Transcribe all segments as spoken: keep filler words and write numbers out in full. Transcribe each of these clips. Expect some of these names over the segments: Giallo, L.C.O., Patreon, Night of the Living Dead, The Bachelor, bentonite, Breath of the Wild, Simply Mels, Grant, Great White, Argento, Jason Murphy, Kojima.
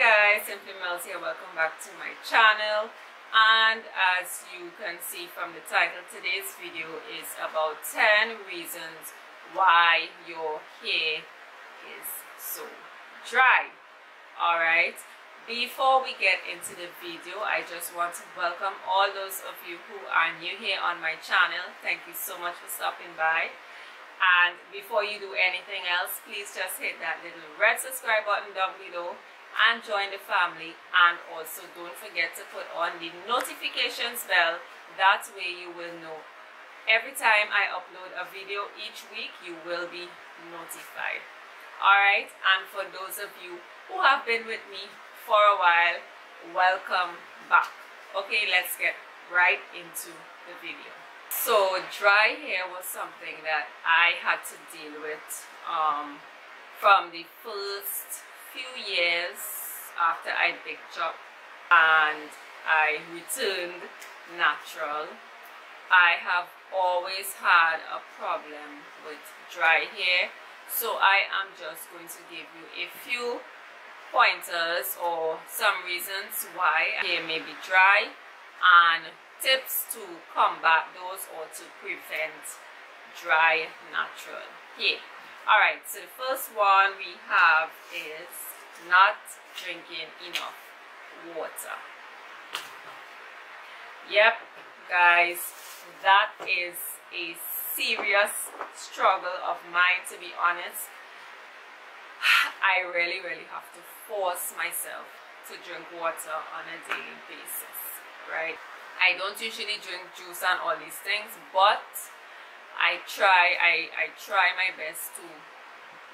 Hi guys, Simply Mels here. Welcome back to my channel, and as you can see from the title, today's video is about ten reasons why your hair is so dry. Alright, before we get into the video, I just want to welcome all those of you who are new here on my channel. Thank you so much for stopping by. And before you do anything else, please just hit that little red subscribe button down below and join the family, and also don't forget to put on the notifications bell. That way you will know every time I upload a video each week, you will be notified. Alright, and for those of you who have been with me for a while, welcome back. Okay, let's get right into the video. So dry hair was something that I had to deal with um, from the first few years after I picked up and I returned natural. I have always had a problem with dry hair, so I am just going to give you a few pointers or some reasons why hair may be dry and tips to combat those or to prevent dry natural hair. Alright, so the first one we have is not drinking enough water. Yep, guys, that is a serious struggle of mine, to be honest. I really, really have to force myself to drink water on a daily basis, right? I don't usually drink juice and all these things, but I try I, I try my best to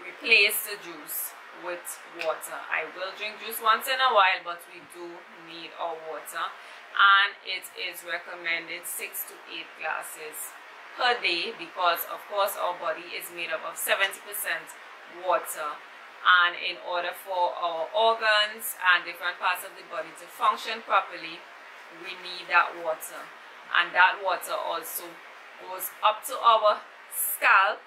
replace the juice with water. I will drink juice once in a while, but we do need our water, and it is recommended six to eight glasses per day because of course our body is made up of seventy percent water, and in order for our organs and different parts of the body to function properly, we need that water, and that water also goes up to our scalp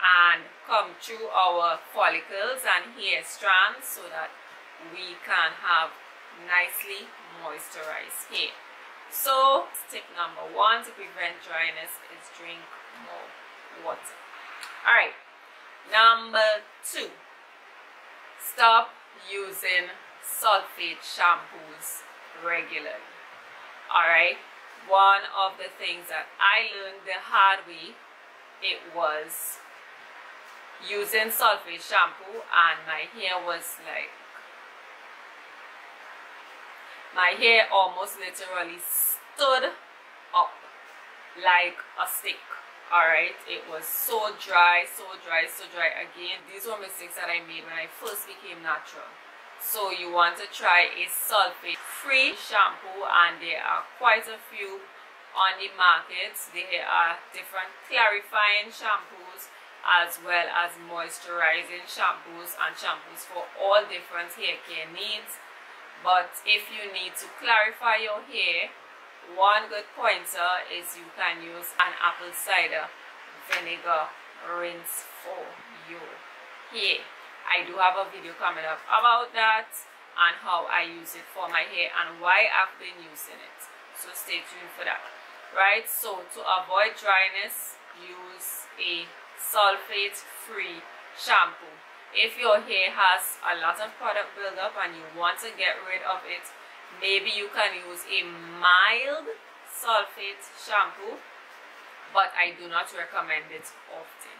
and come through our follicles and hair strands so that we can have nicely moisturized hair. So tip number one to prevent dryness is drink more water. Alright, number two, stop using sulfate shampoos regularly. Alright, one of the things that I learned the hard way, it was using sulfate shampoo, and my hair was like, my hair almost literally stood up like a stick. Alright, it was so dry, so dry, so dry. Again, these were mistakes that I made when I first became natural. So you want to try a sulfate free shampoo, and there are quite a few on the market. There are different clarifying shampoos as well as moisturizing shampoos and shampoos for all different hair care needs. But if you need to clarify your hair, one good pointer is you can use an apple cider vinegar rinse for your hair. I do have a video coming up about that and how I use it for my hair and why I've been using it, so stay tuned for that. Right, so to avoid dryness, use a sulfate free shampoo. If your hair has a lot of product buildup and you want to get rid of it, maybe you can use a mild sulfate shampoo, but I do not recommend it often.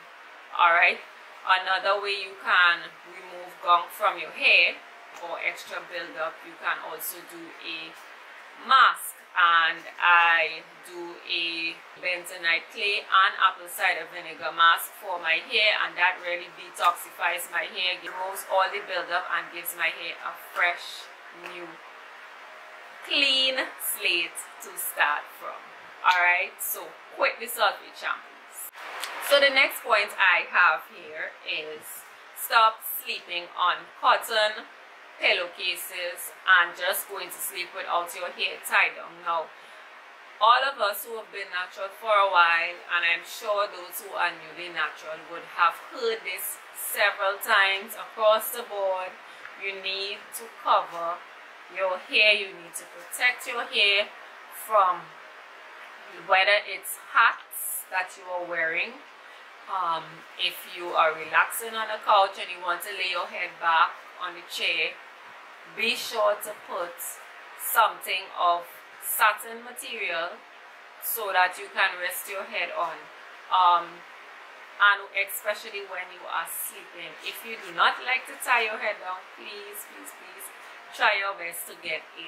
Alright, another way you can remove gunk from your hair or extra buildup, you can also do a mask, and I do a bentonite clay and apple cider vinegar mask for my hair, and that really detoxifies my hair, removes all the buildup and gives my hair a fresh, new, clean slate to start from. Alright, so quit the sulfate shampoos. So the next point I have here is stop sleeping on cotton pillowcases and just going to sleep without your hair tied down. Now, all of us who have been natural for a while, and I'm sure those who are newly natural would have heard this several times across the board, you need to cover your hair. You need to protect your hair from whether it's hats that you are wearing. Um, if you are relaxing on a couch and you want to lay your head back on the chair, be sure to put something of satin material so that you can rest your head on, um, and especially when you are sleeping. If you do not like to tie your head down, please, please, please try your best to get a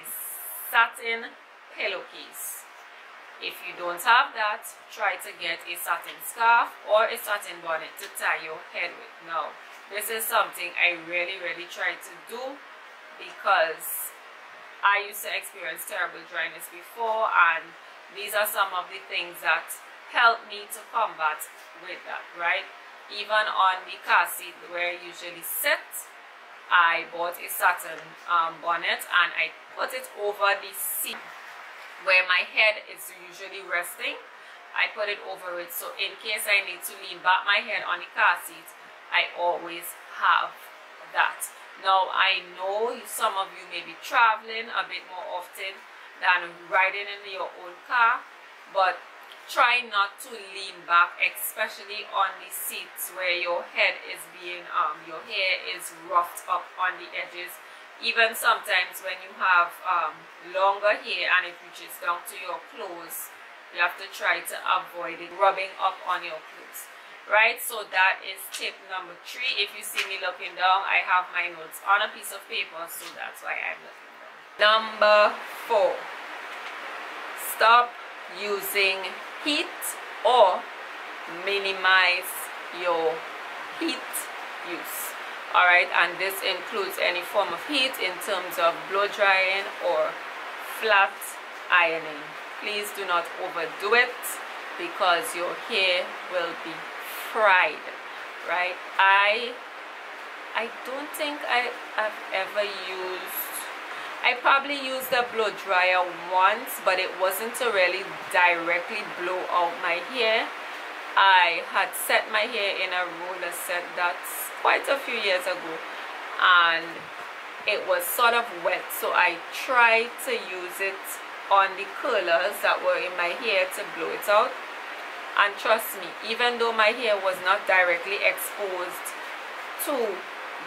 satin pillowcase. If you don't have that, try to get a satin scarf or a satin bonnet to tie your head with. Now, this is something I really, really try to do because I used to experience terrible dryness before, and these are some of the things that help me to combat with that, right? Even on the car seat where I usually sit, I bought a satin um, bonnet and I put it over the seat where my head is usually resting. I put it over it, so in case I need to lean back my head on the car seat, I always have that. Now, I know some of you may be traveling a bit more often than riding in your own car, but try not to lean back, especially on the seats where your head is being, um, your hair is roughed up on the edges. Even sometimes when you have um, longer hair and it reaches down to your clothes, you have to try to avoid it rubbing up on your clothes, right? So that is tip number three. If you see me looking down, I have my notes on a piece of paper, so that's why I'm looking. Number four, stop using heat or minimize your heat use. All right, and this includes any form of heat in terms of blow drying or flat ironing. Please do not overdo it because your hair will be fried, right? I I don't think I have ever used. I probably used a blow dryer once, but it wasn't to really directly blow out my hair. I had set my hair in a roller set that's quite a few years ago, and it was sort of wet, so I tried to use it on the curlers that were in my hair to blow it out. And trust me, even though my hair was not directly exposed to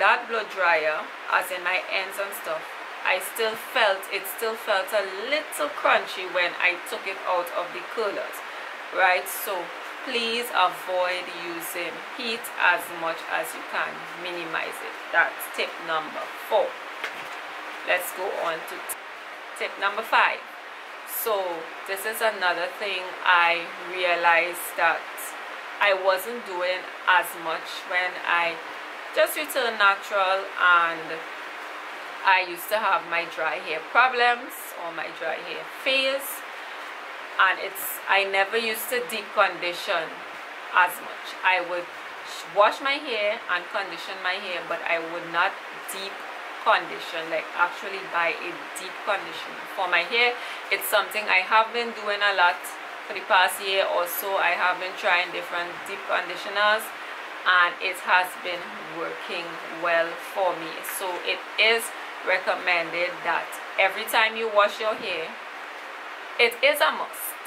that blow dryer, as in my ends and stuff, I still felt, it still felt a little crunchy when I took it out of the curlers, right? So please avoid using heat as much as you can. Minimize it. That's tip number four. Let's go on to tip number five. So this is another thing I realized that I wasn't doing as much when I just returned natural, and I used to have my dry hair problems or my dry hair phase, and it's I never used to deep condition as much. I would wash my hair and condition my hair, but I would not deep condition, like actually buy a deep conditioner for my hair. It's something I have been doing a lot for the past year or so. I have been trying different deep conditioners, and it has been working well for me. So it is recommended that every time you wash your hair, it is a must.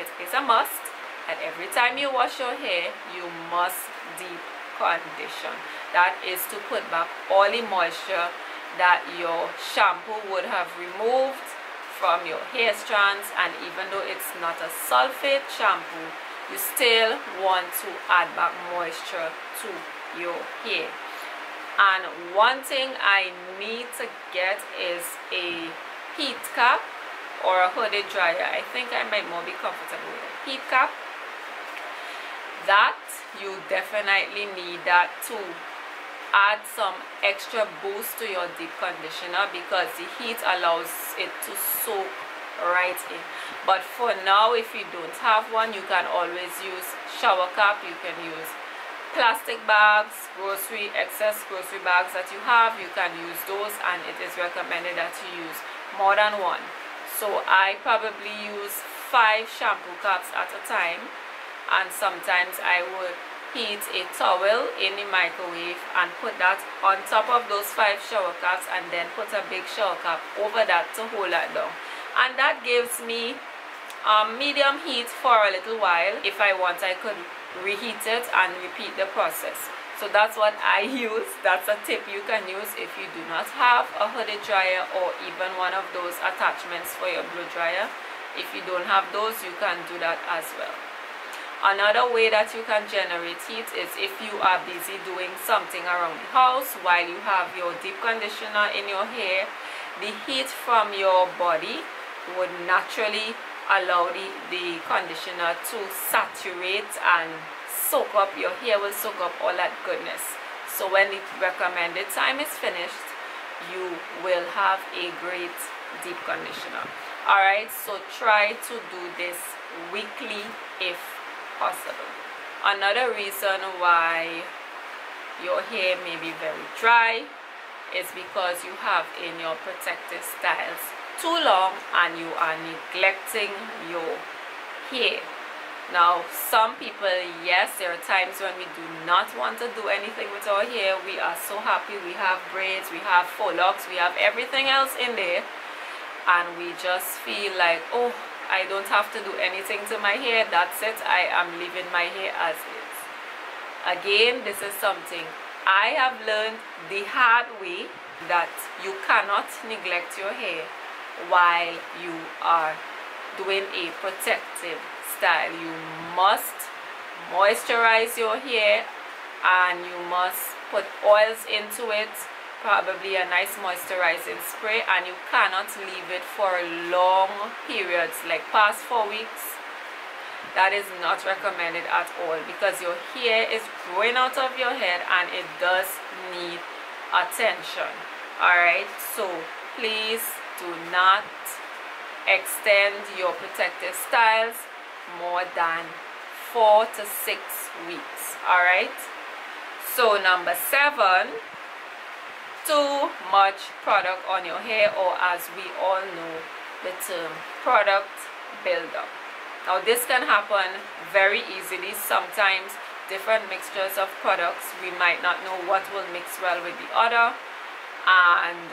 It is a must that every time you wash your hair, you must deep condition. That is to put back all the moisture that your shampoo would have removed from your hair strands. And even though it's not a sulfate shampoo, you still want to add back moisture to your hair. And one thing I need to get is a heat cap or a hooded dryer. I think I might more be comfortable with a heat cap. That you definitely need that to add some extra boost to your deep conditioner because the heat allows it to soak right in. But for now, if you don't have one, you can always use shower cap. You can use plastic bags, grocery excess grocery bags that you have. You can use those, and it is recommended that you use more than one. So I probably use five shampoo caps at a time, and sometimes I would heat a towel in the microwave and put that on top of those five shower caps, and then put a big shower cap over that to hold that down. And that gives me um, medium heat for a little while. If I want, I could reheat it and repeat the process. So that's what I use. That's a tip you can use if you do not have a hooded dryer or even one of those attachments for your blow dryer. If you don't have those, you can do that as well. Another way that you can generate heat is if you are busy doing something around the house while you have your deep conditioner in your hair. The heat from your body would naturally allow the, the conditioner to saturate, and soak up your hair will soak up all that goodness. So when the recommended time is finished, you will have a great deep conditioner. Alright, so try to do this weekly if possible. Another reason why your hair may be very dry is because you have in your protective styles too long and you are neglecting your hair. Now, some people, yes, there are times when we do not want to do anything with our hair. We are so happy we have braids, we have faux locks, we have everything else in there, and we just feel like, oh, I don't have to do anything to my hair, that's it, I am leaving my hair as is. Again, this is something I have learned the hard way, that you cannot neglect your hair while you are doing a protective style. You must moisturize your hair and you must put oils into it, probably a nice moisturizing spray, and you cannot leave it for long periods like past four weeks. That is not recommended at all, because your hair is growing out of your head and it does need attention. Alright, so please do not extend your protective styles more than four to six weeks. Alright, so number seven, too much product on your hair, or as we all know the term, product buildup. Now this can happen very easily. Sometimes different mixtures of products, we might not know what will mix well with the other, and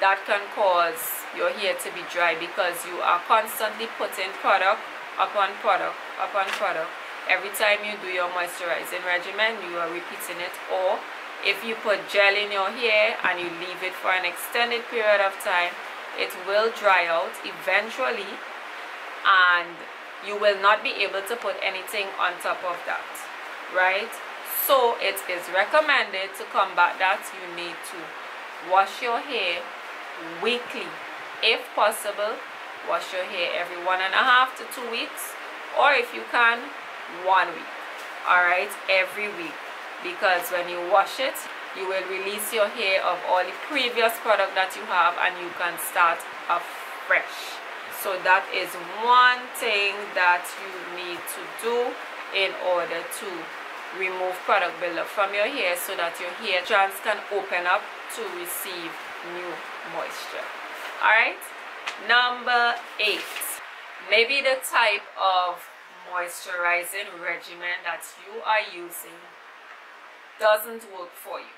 that can cause your hair to be dry because you are constantly putting product upon product upon product. Every time you do your moisturizing regimen, you are repeating it. Or if you put gel in your hair and you leave it for an extended period of time, it will dry out eventually, and you will not be able to put anything on top of that, right? So it is recommended to combat that, you need to wash your hair weekly. If possible, wash your hair every one and a half to two weeks, or if you can, one week. Alright, every week. Because when you wash it, you will release your hair of all the previous product that you have, and you can start afresh. So that is one thing that you need to do in order to remove product buildup from your hair, so that your hair strands can open up to receive new moisture. Alright, number eight. Maybe the type of moisturizing regimen that you are using doesn't work for you.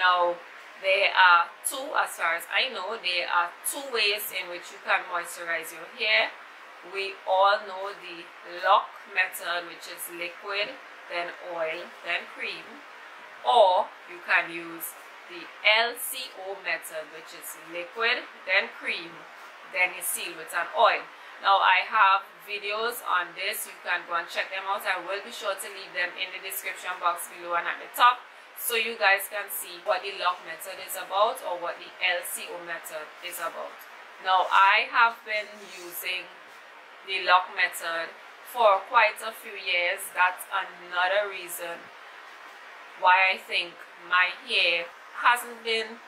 Now, there are two, as far as I know, there are two ways in which you can moisturize your hair. We all know the lock method, which is liquid, then oil, then cream. Or you can use the L C O method, which is liquid, then cream, then you seal with an oil. Now I have videos on this, you can go and check them out. I will be sure to leave them in the description box below and at the top, so you guys can see what the lock method is about, or what the L C O method is about. Now I have been using the lock method for quite a few years. That's another reason why I think my hair hasn't been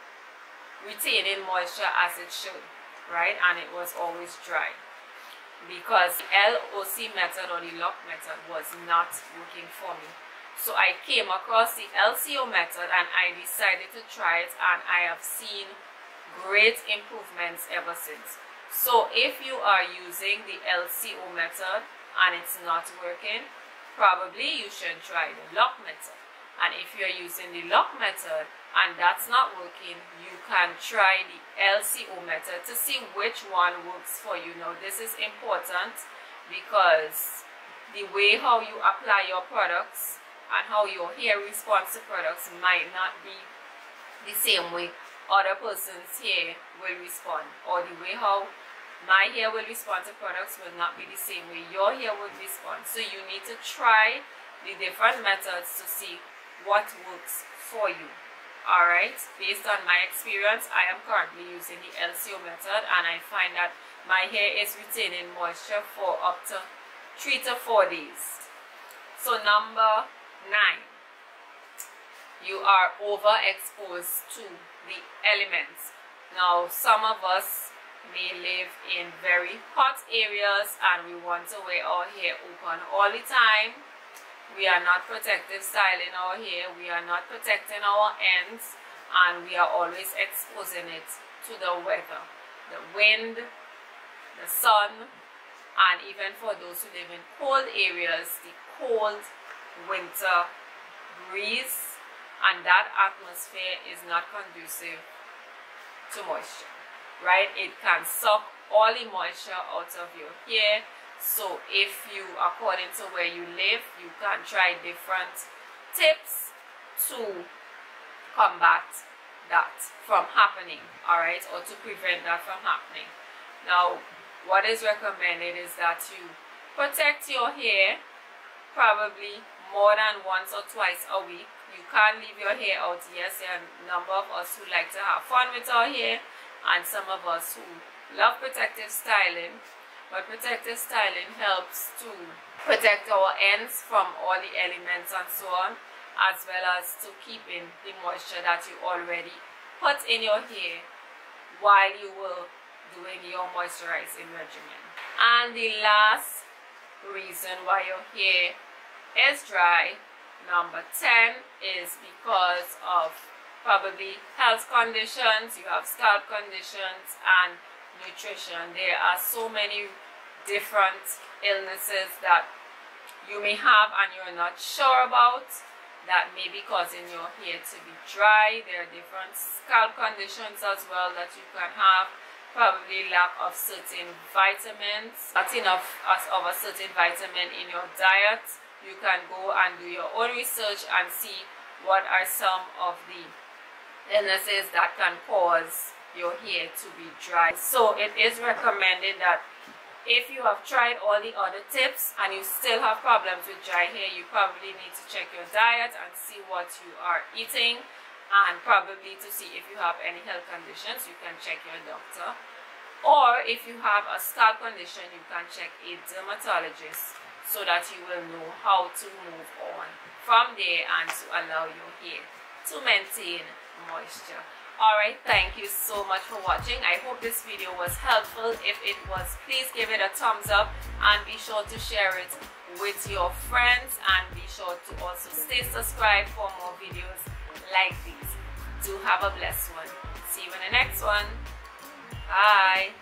retaining moisture as it should, right? And it was always dry, because the L O C method, or the lock method, was not working for me. So I came across the L C O method and I decided to try it, and I have seen great improvements ever since. So if you are using the L C O method and it's not working, probably you should try the lock method. And if you're using the lock method and that's not working, you can try the L C O method to see which one works for you. Now this is important because the way how you apply your products and how your hair responds to products might not be the same way other person's hair will respond, or the way how my hair will respond to products will not be the same way your hair will respond. So you need to try the different methods to see what works for you. Alright, based on my experience, I am currently using the L C O method and I find that my hair is retaining moisture for up to three to four days. So number nine, you are overexposed to the elements. Now some of us may live in very hot areas and we want to wear our hair open all the time. We are not protective styling our hair, we are not protecting our ends, and we are always exposing it to the weather, the wind, the sun, and even for those who live in cold areas, the cold winter breeze. And that atmosphere is not conducive to moisture, right? It can suck all the moisture out of your hair. So if you, according to where you live, you can try different tips to combat that from happening, all right? Or to prevent that from happening. Now, what is recommended is that you protect your hair probably more than once or twice a week. You can't leave your hair out. Yes, there are a number of us who like to have fun with our hair and some of us who love protective styling. But protective styling helps to protect our ends from all the elements and so on, as well as to keep in the moisture that you already put in your hair while you were doing your moisturizing regimen. And the last reason why your hair is dry, number ten, is because of probably health conditions. You have scalp conditions and nutrition. There are so many different illnesses that you may have and you're not sure about that may be causing your hair to be dry. There are different scalp conditions as well that you can have. Probably lack of certain vitamins, not enough of a certain vitamin in your diet. You can go and do your own research and see what are some of the illnesses that can cause your hair to be dry. So it is recommended that if you have tried all the other tips and you still have problems with dry hair, you probably need to check your diet and see what you are eating, and probably to see if you have any health conditions, you can check your doctor. Or if you have a scalp condition, you can check a dermatologist, so that you will know how to move on from there and to allow your hair to maintain moisture. Alright, thank you so much for watching. I hope this video was helpful. If it was, please give it a thumbs up and be sure to share it with your friends, and be sure to also stay subscribed for more videos like these. Do have a blessed one. See you in the next one. Bye.